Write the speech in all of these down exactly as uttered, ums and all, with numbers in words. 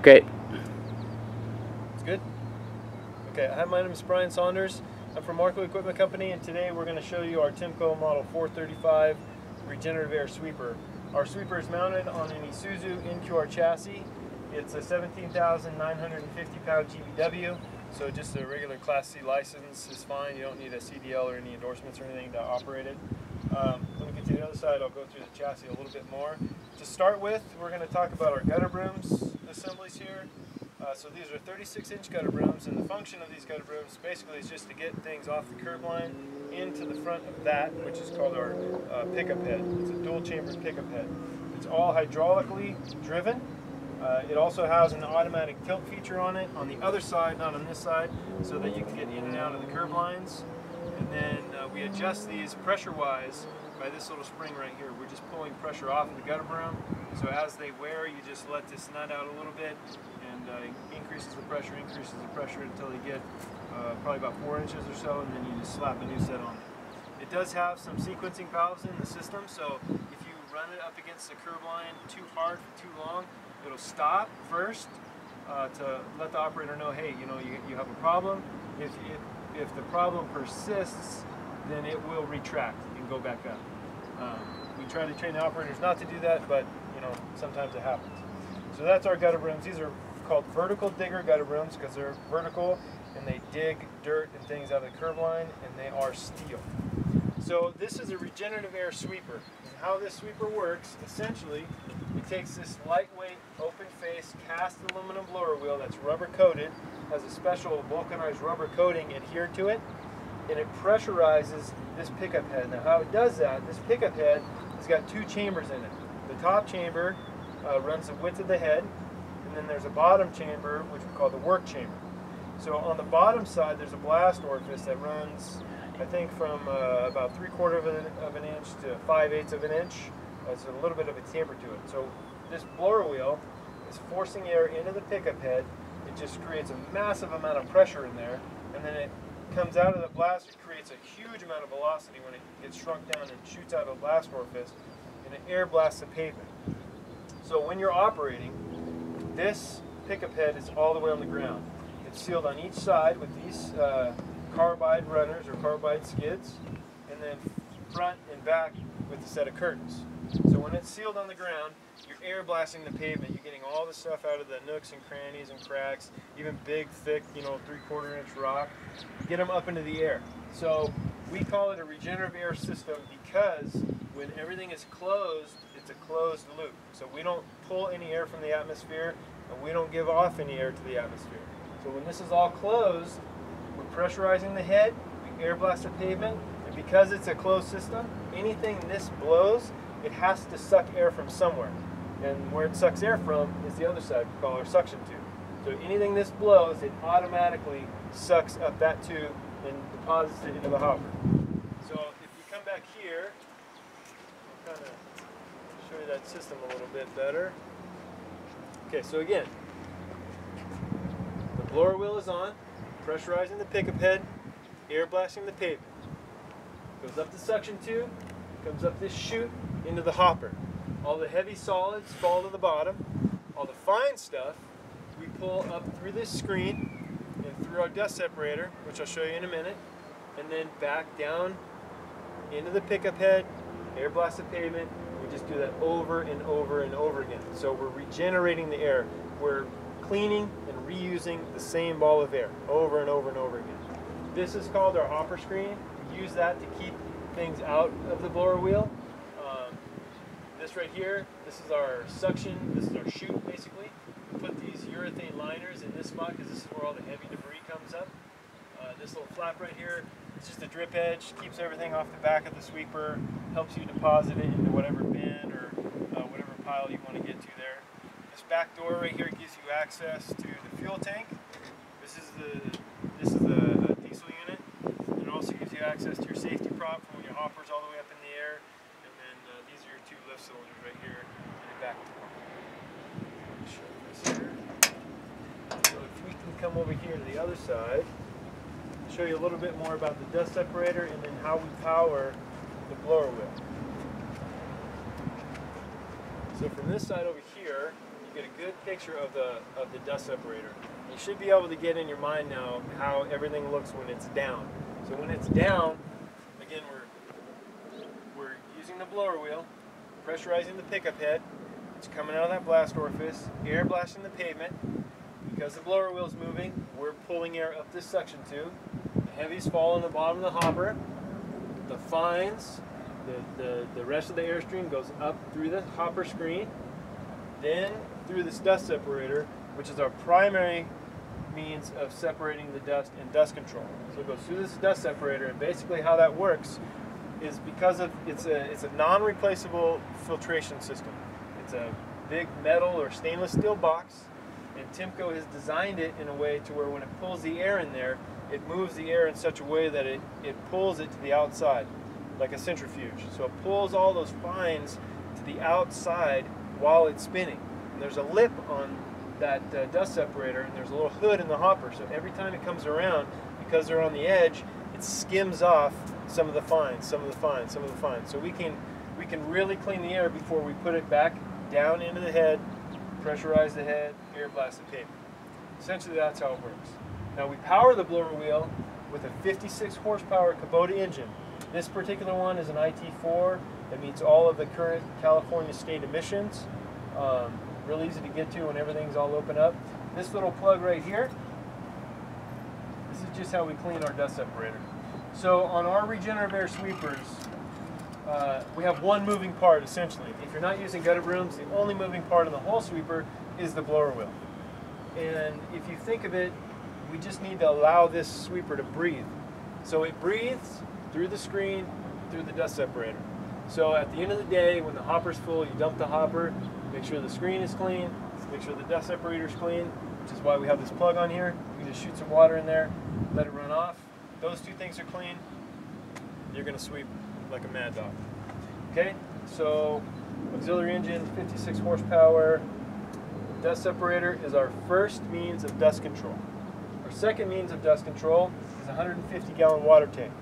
Okay. It's good? Okay, hi, my name is Brian Saunders. I'm from Marco Equipment Company, and today we're going to show you our Tymco Model four thirty-five Regenerative Air Sweeper. Our sweeper is mounted on an Isuzu N Q R chassis. It's a seventeen thousand nine hundred fifty pound G V W, so just a regular Class C license is fine. You don't need a C D L or any endorsements or anything to operate it. Um, when we get to the other side, I'll go through the chassis a little bit more. To start with, we're going to talk about our gutter brooms assemblies here. Uh, so these are thirty-six inch gutter brooms, and the function of these gutter brooms basically is just to get things off the curb line into the front of that, which is called our uh, pickup head. It's a dual chambered pickup head. It's all hydraulically driven. Uh, it also has an automatic tilt feature on it on the other side, not on this side, so that you can get in and out of the curb lines. And then uh, we adjust these pressure-wise by this little spring right here. We're just pulling pressure off of the gutter broom. So as they wear, you just let this nut out a little bit, and uh, increases the pressure, increases the pressure until they get uh, probably about four inches or so, and then you just slap a new set on it. It does have some sequencing valves in the system, so if you run it up against the curb line too hard for too long, it'll stop first uh, to let the operator know, hey, you know, you, you have a problem. If, if, if the problem persists, then it will retract and go back up. Um, we try to train the operators not to do that, but, you know, sometimes it happens. So that's our gutter brooms. These are called vertical digger gutter brooms because they're vertical and they dig dirt and things out of the curb line, and they are steel. So this is a regenerative air sweeper. And how this sweeper works, essentially, it takes this lightweight, open-face, cast aluminum blower wheel that's rubber-coated, has a special vulcanized rubber coating adhered to it, and it pressurizes this pickup head. Now, how it does that, this pickup head has got two chambers in it. The top chamber uh, runs the width of the head, and then there's a bottom chamber, which we call the work chamber. So on the bottom side, there's a blast orifice that runs, I think, from uh, about three-quarter of an, of an inch to five-eighths of an inch. It's a little bit of a taper to it. So this blower wheel is forcing air into the pickup head. It just creates a massive amount of pressure in there, and then it comes out of the blast. It creates a huge amount of velocity when it gets shrunk down and shoots out of the blast orifice, and it air blasts the pavement. So when you're operating, this pickup head is all the way on the ground. It's sealed on each side with these uh, carbide runners or carbide skids, and then front and back with a set of curtains. So when it's sealed on the ground, you're air blasting the pavement. You're getting all the stuff out of the nooks and crannies and cracks, even big, thick, you know, three-quarter inch rock. Get them up into the air. So we call it a regenerative air system because when everything is closed, it's a closed loop. So we don't pull any air from the atmosphere, and we don't give off any air to the atmosphere. So when this is all closed, we're pressurizing the head, we air blast the pavement, and because it's a closed system, anything this blows, it has to suck air from somewhere. And where it sucks air from is the other side, we call our suction tube. So anything this blows, it automatically sucks up that tube and deposits it into the hopper. So if you come back here, I'll kind of show you that system a little bit better. Okay, so again, the blower wheel is on, pressurizing the pickup head, air blasting the pavement. Goes up the suction tube, comes up this chute into the hopper. All the heavy solids fall to the bottom. All the fine stuff we pull up through this screen and through our dust separator, which I'll show you in a minute, and then back down into the pickup head, air blast the pavement. We just do that over and over and over again. So we're regenerating the air. We're cleaning and reusing the same ball of air over and over and over again. This is called our hopper screen. We use that to keep things out of the blower wheel. Um, this right here, this is our suction, this is our chute basically. We put these urethane liners in this spot because this is where all the heavy debris comes up. Uh, this little flap right here, it's just a drip edge, keeps everything off the back of the sweeper, helps you deposit it into whatever bin or uh, whatever pile you want to get to there. This back door right here gives you access to the fuel tank. This is the, this is the diesel unit. Also gives you access to your safety prop from when your hopper's all the way up in the air, and then uh, these are your two lift cylinders right here, and back and forth. Show this here. So if we can come over here to the other side, I'll show you a little bit more about the dust separator and then how we power the blower wheel. So from this side over here, you get a good picture of the of the dust separator. You should be able to get in your mind now how everything looks when it's down. So when it's down, again, we're we're using the blower wheel, pressurizing the pickup head. It's coming out of that blast orifice, air blasting the pavement. Because the blower wheel's moving, we're pulling air up this suction tube. The heavies fall on the bottom of the hopper. The fines, the, the, the rest of the airstream goes up through the hopper screen, then through this dust separator, which is our primary means of separating the dust and dust control. So it goes through this dust separator, and basically how that works is because of it's a, it's a non-replaceable filtration system. It's a big metal or stainless steel box, and Tymco has designed it in a way to where when it pulls the air in there, it moves the air in such a way that it, it pulls it to the outside, like a centrifuge. So it pulls all those fines to the outside while it's spinning. And there's a lip on that uh, dust separator, and there's a little hood in the hopper. So every time it comes around, because they're on the edge, it skims off some of the fines, some of the fines, some of the fines. So we can, we can really clean the air before we put it back down into the head, pressurize the head, air blast the pavement. Essentially, that's how it works. Now we power the blower wheel with a fifty-six horsepower Kubota engine. This particular one is an I T four that meets all of the current California state emissions. Um, real easy to get to when everything's all open up. This little plug right here, this is just how we clean our dust separator. So on our Regenerative Air Sweepers, uh, we have one moving part essentially. If you're not using gutted brooms, the only moving part in the whole sweeper is the blower wheel. And if you think of it, we just need to allow this sweeper to breathe. So it breathes through the screen, through the dust separator. So at the end of the day, when the hopper's full, you dump the hopper, make sure the screen is clean, make sure the dust separator's clean, which is why we have this plug on here. You just shoot some water in there, let it run off. Those two things are clean, you're gonna sweep like a mad dog. Okay, so auxiliary engine, fifty-six horsepower. Dust separator is our first means of dust control. Our second means of dust control is a one hundred fifty gallon water tank.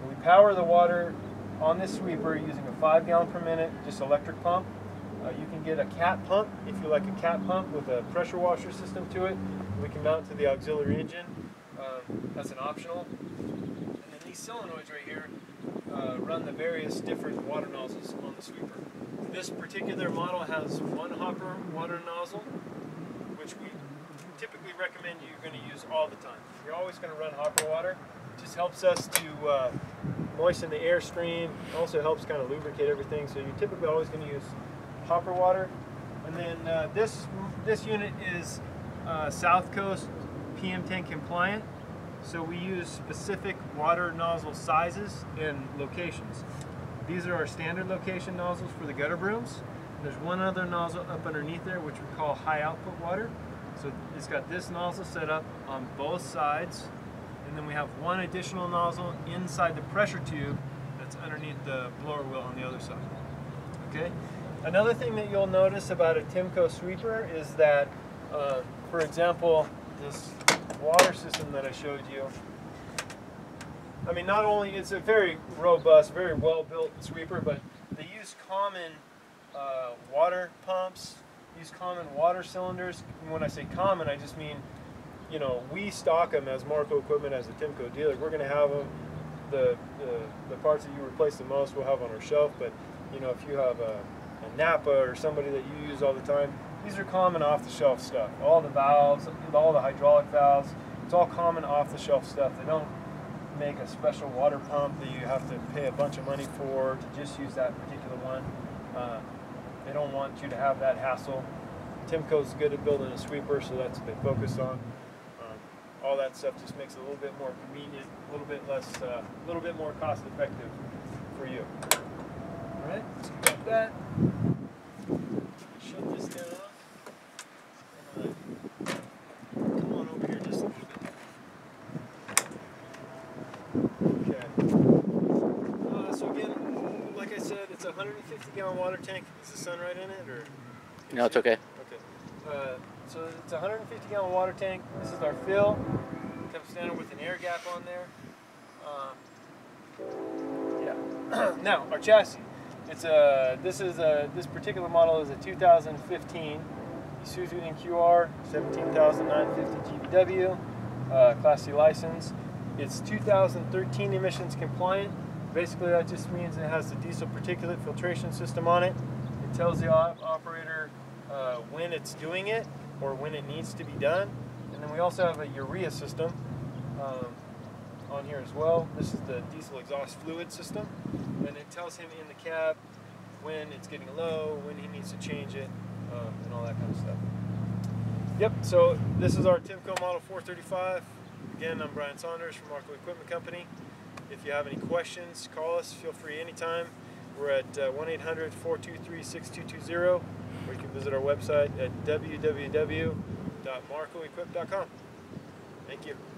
And we power the water on this sweeper using a five gallon per minute just electric pump. Uh, you can get a cat pump if you like a cat pump with a pressure washer system to it. We can mount to the auxiliary engine. Uh, that's an optional. And then these solenoids right here uh, run the various different water nozzles on the sweeper. This particular model has one hopper water nozzle, which we typically recommend you're going to use all the time. You're always going to run hopper water. It just helps us to uh, moisten the airstream. It also helps kind of lubricate everything. So you're typically always going to use hopper water. And then uh, this this unit is uh, South Coast P M ten compliant. So we use specific water nozzle sizes and locations. These are our standard location nozzles for the gutter brooms. There's one other nozzle up underneath there, which we call high output water. So it's got this nozzle set up on both sides, and then we have one additional nozzle inside the pressure tube that's underneath the blower wheel on the other side. Okay. Another thing that you'll notice about a Tymco sweeper is that, uh, for example, this water system that I showed you, I mean, not only it's a very robust, very well-built sweeper, but they use common uh, water pumps, use common water cylinders. And when I say common, I just mean, you know, we stock them as Marco Equipment, as a Tymco dealer. We're going to have them. The, the the parts that you replace the most we'll have on our shelf. But you know, if you have a, a Napa or somebody that you use all the time, these are common off-the-shelf stuff. All the valves, all the hydraulic valves, it's all common off-the-shelf stuff. They don't make a special water pump that you have to pay a bunch of money for to just use that particular one. Uh, They don't want you to have that hassle. Tymco's good at building a sweeper, so that's what they focus on. Um, all that stuff just makes it a little bit more convenient, a little bit less, a uh, little bit more cost effective for you. All right, let's get that. Shut this down. And, uh, come on over here just a little bit. Okay. Uh, so again, like I said, it's a one hundred fifty gallon water tank. Is the sun right in it, or? No, it's okay. Okay. Uh, so it's a one hundred fifty gallon water tank. This is our fill. It comes standard with an air gap on there. Um, yeah. Now our chassis. It's a. This is a. This particular model is a two thousand fifteen Isuzu N Q R, seventeen thousand nine hundred fifty G V W, uh, Class C license. It's two thousand thirteen emissions compliant. Basically that just means it has the diesel particulate filtration system on it. It tells the op operator uh, when it's doing it or when it needs to be done. And then we also have a urea system um, on here as well. This is the diesel exhaust fluid system. And it tells him in the cab when it's getting low, when he needs to change it, um, and all that kind of stuff. Yep, so this is our Tymco Model four thirty-five. Again, I'm Brian Saunders from Marco Equipment Company. If you have any questions, call us. Feel free anytime. We're at uh, one eight hundred, four two three, six two two zero, or you can visit our website at w w w dot marco equip dot com. Thank you.